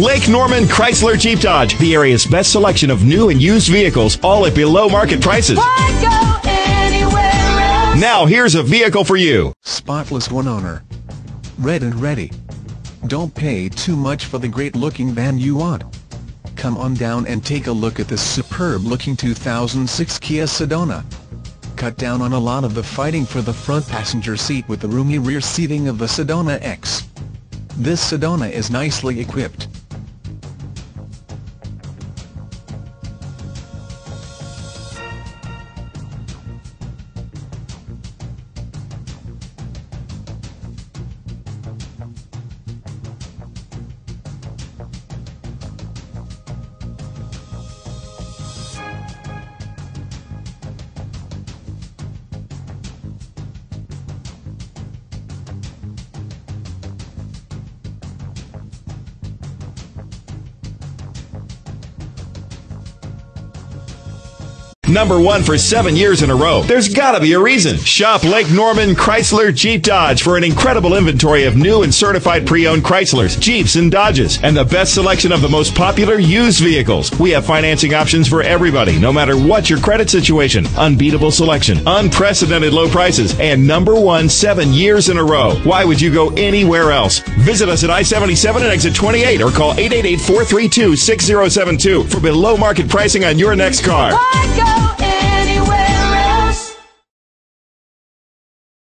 Lake Norman Chrysler Jeep Dodge, the area's best selection of new and used vehicles, all at below market prices. Why go anywhere else? Now here's a vehicle for you. Spotless one owner. Red and ready. Don't pay too much for the great looking van you want. Come on down and take a look at this superb looking 2006 Kia Sedona. Cut down on a lot of the fighting for the front passenger seat with the roomy rear seating of the Sedona X. This Sedona is nicely equipped. Number one for 7 years in a row. There's gotta be a reason. Shop Lake Norman Chrysler Jeep Dodge for an incredible inventory of new and certified pre-owned Chryslers, Jeeps, and Dodges, and the best selection of the most popular used vehicles. We have financing options for everybody, no matter what your credit situation. Unbeatable selection, unprecedented low prices, and number one 7 years in a row. Why would you go anywhere else? Visit us at I-77 and exit 28 or call 888-432-6072 for below market pricing on your next car.